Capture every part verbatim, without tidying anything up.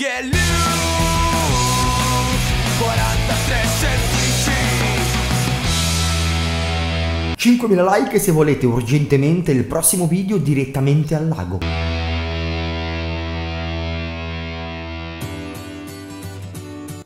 get loose. Quarantatré semplici. cinquemila like se volete urgentemente il prossimo video direttamente al lago.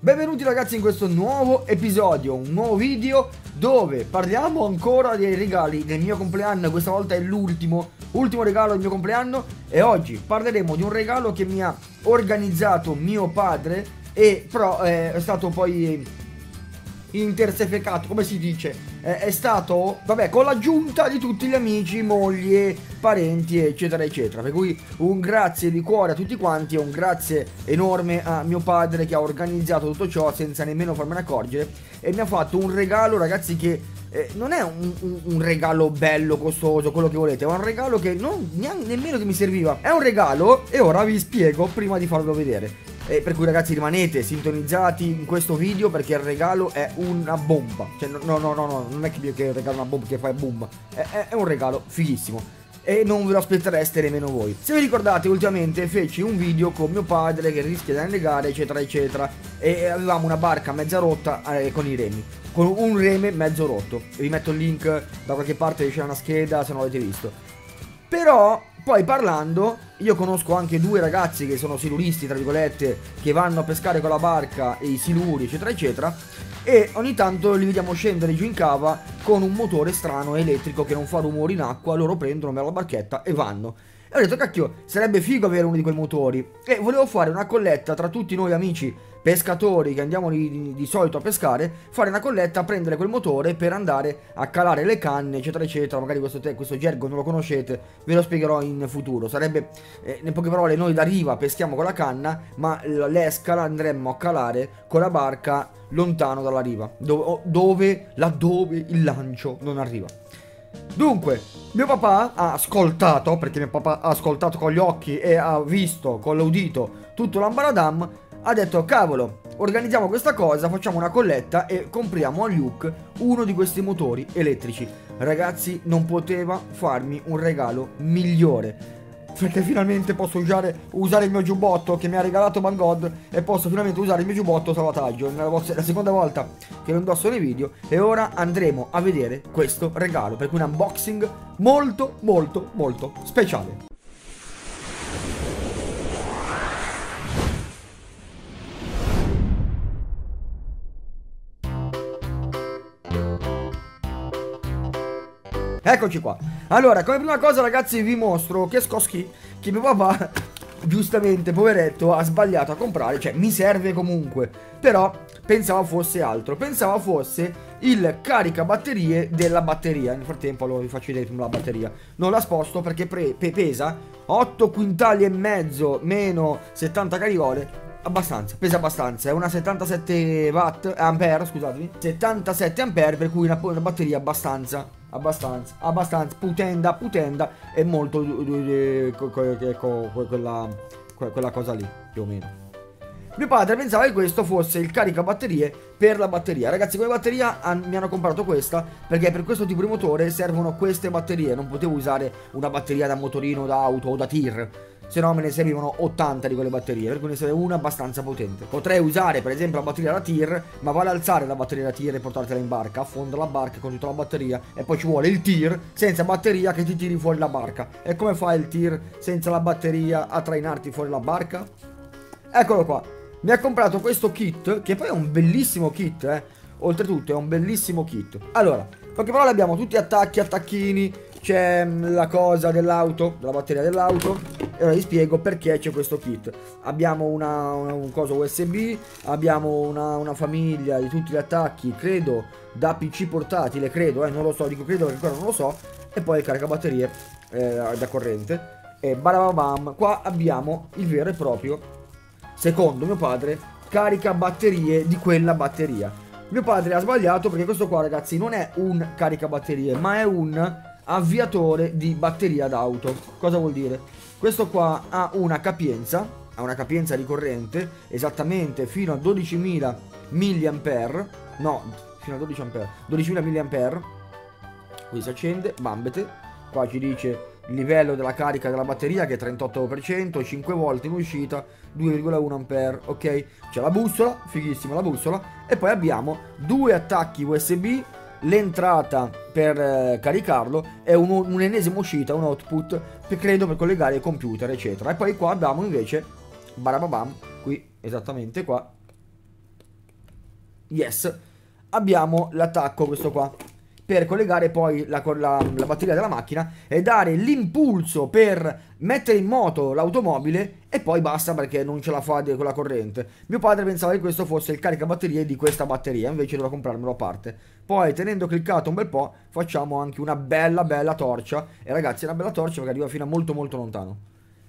Benvenuti ragazzi in questo nuovo episodio, un nuovo video dove parliamo ancora dei regali del mio compleanno. Questa volta è l'ultimo, ultimo regalo del mio compleanno e oggi parleremo di un regalo che mi ha organizzato mio padre e però eh, è stato poi interseficato, come si dice, eh, è stato, vabbè, con l'aggiunta di tutti gli amici, moglie, parenti eccetera eccetera, per cui un grazie di cuore a tutti quanti e un grazie enorme a mio padre che ha organizzato tutto ciò senza nemmeno farmene accorgere e mi ha fatto un regalo ragazzi che eh, non è un, un, un regalo bello, costoso, quello che volete, ma un regalo che non neanche, nemmeno che mi serviva, è un regalo e ora vi spiego prima di farvelo vedere. E per cui ragazzi rimanete sintonizzati in questo video perché il regalo è una bomba. Cioè no no no no, non è che il regalo è una bomba che fa boom, è, è, è un regalo fighissimo e non ve lo aspettereste nemmeno voi. Se vi ricordate ultimamente feci un video con mio padre che rischia di annegare eccetera eccetera e avevamo una barca mezza rotta eh, con i remi, con un reme mezzo rotto. Vi metto il link da qualche parte, c'è una scheda se non l'avete visto. Però poi parlando, io conosco anche due ragazzi che sono siluristi, tra virgolette, che vanno a pescare con la barca e i siluri, eccetera, eccetera, e ogni tanto li vediamo scendere giù in cava con un motore strano elettrico che non fa rumore in acqua, loro prendono la barchetta e vanno. E ho detto, cacchio, sarebbe figo avere uno di quei motori. E volevo fare una colletta tra tutti noi amici pescatori che andiamo di, di solito a pescare, fare una colletta, prendere quel motore per andare a calare le canne, eccetera, eccetera. Magari questo, te, questo gergo non lo conoscete, ve lo spiegherò in futuro. Sarebbe, eh, in poche parole, noi da riva peschiamo con la canna, ma l'esca la andremmo a calare con la barca lontano dalla riva, dove, dove laddove il lancio non arriva. Dunque, mio papà ha ascoltato, perché mio papà ha ascoltato con gli occhi e ha visto con l'udito tutto l'ambaradam, ha detto, cavolo, organizziamo questa cosa, facciamo una colletta e compriamo a Luke uno di questi motori elettrici. Ragazzi, non poteva farmi un regalo migliore, perché finalmente posso usare, usare il mio giubbotto che mi ha regalato Banggood e posso finalmente usare il mio giubbotto salvataggio. È la, la seconda volta che lo indosso nei video e ora andremo a vedere questo regalo, per cui un unboxing molto molto molto speciale. Eccoci qua. Allora, come prima cosa ragazzi vi mostro che scoschi che mio papà giustamente poveretto ha sbagliato a comprare. Cioè mi serve comunque, però pensavo fosse altro, pensavo fosse il caricabatterie della batteria. Nel frattempo allora vi faccio vedere prima la batteria. Non la sposto perché pre pe pesa otto quintali e mezzo meno settanta caricole. Abbastanza, pesa abbastanza, è una settantasette watt ampere, scusatemi, settantasette ampere, per cui una, una batteria abbastanza, abbastanza, abbastanza putenda, putenda e molto eh, co, co, co, quella, quella cosa lì, più o meno. Mio padre pensava che questo fosse il caricabatterie per la batteria. Ragazzi, come batteria han, mi hanno comprato questa perché per questo tipo di motore servono queste batterie. Non potevo usare una batteria da motorino, da auto o da tir, se no me ne servivano ottanta di quelle batterie, per cui ne serve una abbastanza potente. Potrei usare per esempio la batteria da tir, ma vale alzare la batteria da tir e portartela in barca, affondare la barca con tutta la batteria e poi ci vuole il tir senza batteria che ti tiri fuori la barca. E come fa il tir senza la batteria a trainarti fuori la barca? Eccolo qua, mi ha comprato questo kit che poi è un bellissimo kit, eh. Oltretutto è un bellissimo kit. Allora, in poche parole abbiamo tutti attacchi, attacchini, c'è la cosa dell'auto, della batteria dell'auto. E ora vi spiego perché c'è questo kit. Abbiamo una, una un coso U S B, abbiamo una, una famiglia di tutti gli attacchi, credo, da P C portatile, credo, eh, non lo so, dico credo perché ancora non lo so, e poi il caricabatterie eh, da corrente. E barabam, qua abbiamo il vero e proprio, secondo mio padre, caricabatterie di quella batteria. Mio padre ha sbagliato perché questo qua, ragazzi, non è un caricabatterie, ma è un avviatore di batteria d'auto. Cosa vuol dire? Questo qua ha una capienza, ha una capienza di corrente esattamente fino a dodicimila milliampere. No, fino a dodici ampere, dodicimila milliampere. Qui si accende, bambete. Qua ci dice il livello della carica della batteria che è trentotto per cento, cinque volt in uscita, due virgola uno ampere, ok? C'è la bussola, fighissima la bussola, e poi abbiamo due attacchi U S B, l'entrata per eh, caricarlo e un'ennesima un uscita, un output, che credo per collegare il computer, eccetera. E poi qua abbiamo invece, barababam, qui, esattamente qua, yes, abbiamo l'attacco questo qua, per collegare poi la, la, la batteria della macchina e dare l'impulso per mettere in moto l'automobile, e poi basta perché non ce la fa con la corrente. Mio padre pensava che questo fosse il caricabatterie di questa batteria, invece dovrò comprarmelo a parte. Poi tenendo cliccato un bel po' facciamo anche una bella bella torcia, e ragazzi è una bella torcia perché arriva fino a molto molto lontano.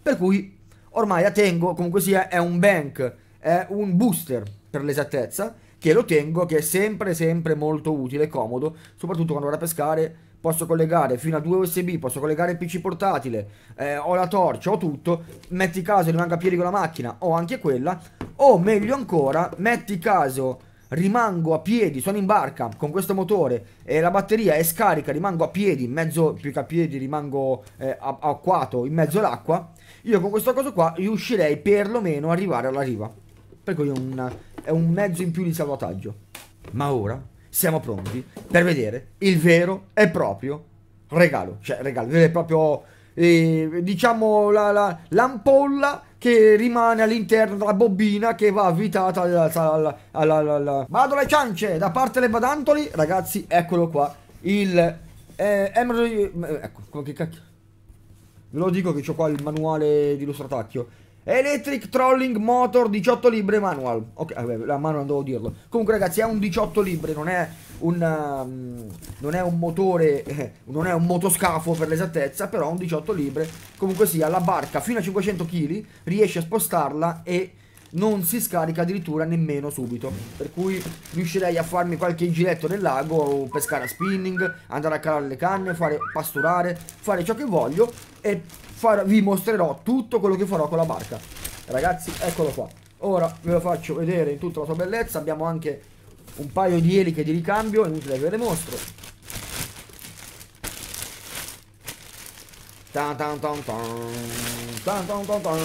Per cui ormai la tengo, comunque sia è un bank, è un booster per l'esattezza, che lo tengo, che è sempre sempre molto utile e comodo, soprattutto quando vado a pescare. Posso collegare fino a due U S B, posso collegare il P C portatile, eh, ho la torcia, ho tutto, metti caso rimanga a piedi con la macchina, ho anche quella, o meglio ancora, metti caso rimango a piedi, sono in barca con questo motore e la batteria è scarica, rimango a piedi, in mezzo, più che a piedi, rimango eh, acquato, in mezzo all'acqua, io con questo coso qua riuscirei perlomeno ad arrivare alla riva, per cui è un... è un mezzo in più di salvataggio. Ma ora siamo pronti per vedere il vero e proprio regalo, cioè regalo, vero e proprio eh, diciamo l'ampolla la, la, che rimane all'interno della bobbina che va avvitata alla, alla, alla, alla, alla. Vado alle ciance da parte delle badantoli, ragazzi, eccolo qua il eh, eh, ecco che cacchio, ve lo dico che ho qua il manuale di lustratacchio. Electric Trolling Motor diciotto libbre manual. Ok, vabbè, la manual non devo dirlo. Comunque ragazzi è un diciotto libbre, non è un non è un motore, eh, non è un motoscafo per l'esattezza, però un diciotto libbre. Comunque sia la barca fino a cinquecento chili, riesce a spostarla e non si scarica addirittura nemmeno subito, per cui riuscirei a farmi qualche giretto nel lago, pescare a spinning, andare a calare le canne, fare pasturare, fare ciò che voglio, e far, vi mostrerò tutto quello che farò con la barca. Ragazzi, eccolo qua, ora ve lo faccio vedere in tutta la sua bellezza. Abbiamo anche un paio di eliche di ricambio, inutile che ve le mostro. Tan tan tan tan. Tan tan tan tan.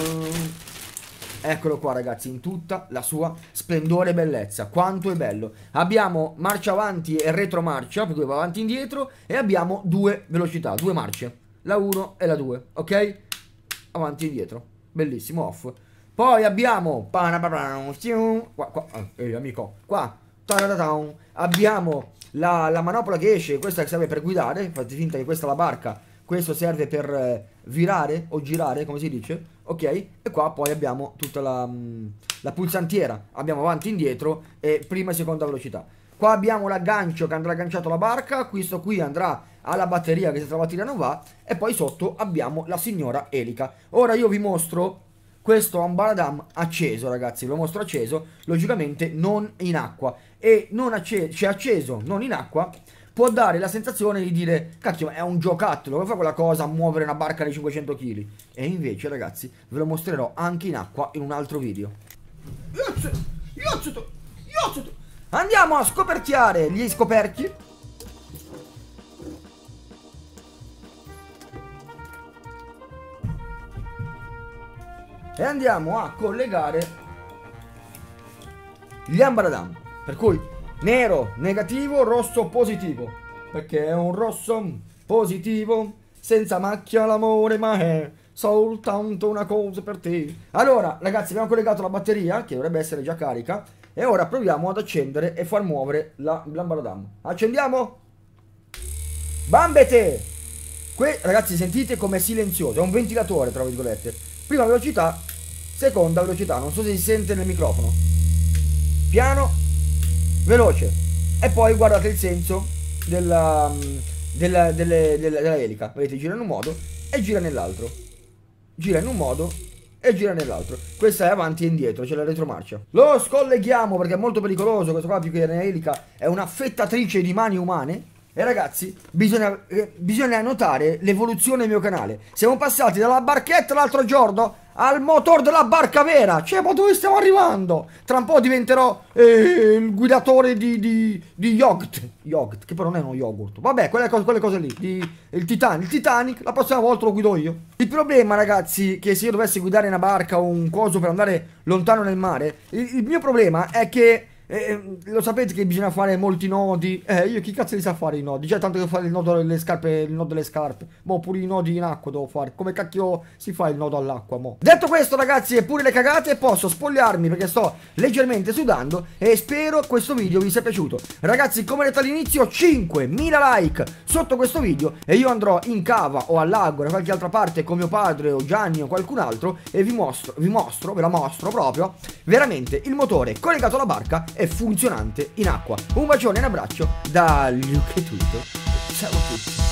Eccolo qua ragazzi, in tutta la sua splendore e bellezza, quanto è bello. Abbiamo marcia avanti e retromarcia, per cui va avanti e indietro, e abbiamo due velocità, due marce, la uno e la due, ok? Avanti e indietro, bellissimo, off. Poi abbiamo qua, qua, eh, amico, qua abbiamo la, la manopola che esce, questa che serve per guidare, fate finta che questa è la barca, questo serve per eh, virare o girare, come si dice, ok? E qua poi abbiamo tutta la, la pulsantiera, abbiamo avanti e indietro e prima e seconda velocità. Qua abbiamo l'aggancio che andrà agganciato alla barca, questo qui andrà alla batteria che se la batteria non va, e poi sotto abbiamo la signora elica. Ora io vi mostro questo ambaradam acceso ragazzi, ve lo mostro acceso, logicamente non in acqua, e non acceso, cioè acceso non in acqua, può dare la sensazione di dire cacchio ma è un giocattolo, come fa quella cosa a muovere una barca di cinquecento chili, e invece ragazzi ve lo mostrerò anche in acqua in un altro video. Andiamo a scoperchiare gli scoperchi. E andiamo a collegare gli ambaradam, per cui nero negativo, rosso positivo, perché è un rosso positivo, senza macchia l'amore, ma è soltanto una cosa per te. Allora ragazzi abbiamo collegato la batteria, che dovrebbe essere già carica, e ora proviamo ad accendere e far muovere la lambaradam. Accendiamo. Bambete. Qui ragazzi sentite com'è silenzioso, è un ventilatore tra virgolette. Prima velocità, seconda velocità, non so se si sente nel microfono. Piano, veloce, e poi guardate il senso della, della, delle, della, della elica, vedete, gira in un modo e gira nell'altro, gira in un modo e gira nell'altro. Questa è avanti e indietro, c'è la retromarcia. Lo scolleghiamo perché è molto pericoloso questo qua, più che un'elica è una fettatrice di mani umane, E ragazzi, bisogna, eh, bisogna notare l'evoluzione del mio canale. Siamo passati dalla barchetta l'altro giorno al motor della barca vera. Cioè, ma dove stiamo arrivando? Tra un po' diventerò eh, il guidatore di, di, di yogurt. Yogurt, che però non è uno yogurt. Vabbè, quelle cose, quelle cose lì. Di, il, Titan, il Titanic, la prossima volta lo guido io. Il problema, ragazzi, che se io dovessi guidare una barca o un coso per andare lontano nel mare, il, il mio problema è che... Eh, lo sapete che bisogna fare molti nodi. Eh, io chi cazzo li sa fare i nodi? Già tanto che fare il nodo delle scarpe, il nodo delle scarpe. Boh, pure i nodi in acqua devo fare. Come cacchio si fa il nodo all'acqua, mo? Detto questo, ragazzi, e pure le cagate, posso spogliarmi perché sto leggermente sudando. E spero questo video vi sia piaciuto. Ragazzi, come detto all'inizio, cinquemila like sotto questo video. E io andrò in cava o al lago o da qualche altra parte con mio padre o Gianni o qualcun altro. E vi mostro, vi mostro, ve la mostro proprio, veramente il motore collegato alla barca e funzionante in acqua. Un bacione e un abbraccio da Luke e Twito. Ciao a tutti.